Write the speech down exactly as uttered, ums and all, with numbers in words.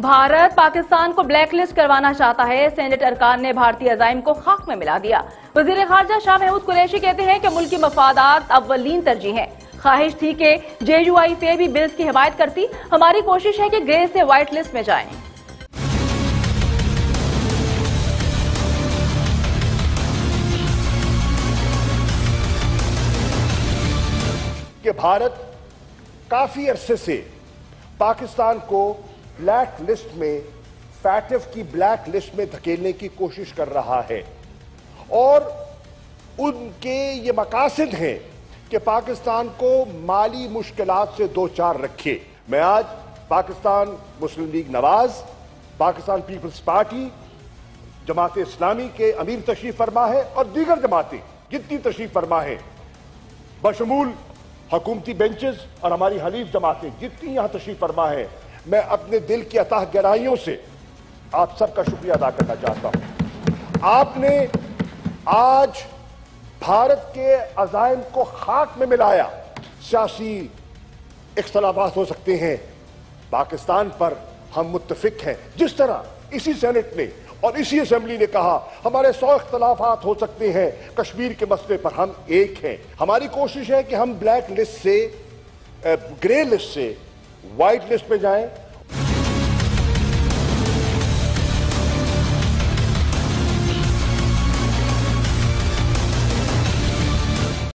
भारत पाकिस्तान को ब्लैकलिस्ट करवाना चाहता है, सेनेट अरकान ने भारतीय अजाइम को खाक में मिला दिया। वजीर खारजा शाह महमूद कुरैशी कहते हैं कि मुल्की मफादात अव्वलीन तरजीह है। ख्वाहिश थी कि जे यू आई पे भी बिल्स की हिमायत करती, हमारी कोशिश है कि ग्रे से व्हाइट लिस्ट में जाएं। कि भारत काफी अरसे से पाकिस्तान को ब्लैक लिस्ट में, फैटिफ की ब्लैक लिस्ट में धकेलने की कोशिश कर रहा है और उनके ये मकासद हैं कि पाकिस्तान को माली मुश्किलात से दो चार रखे। मैं आज पाकिस्तान मुस्लिम लीग नवाज, पाकिस्तान पीपल्स पार्टी, जमात-ए-इस्लामी के अमीर तशरीफ फरमा है और दीगर जमातें जितनी तशरीफ फरमा है, बशमूल हकूमती बेंचेस और हमारी हलीफ जमातें जितनी यहाँ तशरीफ फरमा है, मैं अपने दिल की अतः गहराइयों से आप सबका शुक्रिया अदा करना चाहता हूँ। आपने आज भारत के अजाइम को खाक में मिलाया। सियासी इख्तलाफात हो सकते हैं, पाकिस्तान पर हम मुत्तफिक हैं। जिस तरह इसी सेनेट ने और इसी असेंबली ने कहा हमारे सौ इख्तलाफात हो सकते हैं, कश्मीर के मसले पर हम एक हैं। हमारी कोशिश है कि हम ब्लैक लिस्ट से, ग्रे लिस्ट से वाइट लिस्ट में जाएं।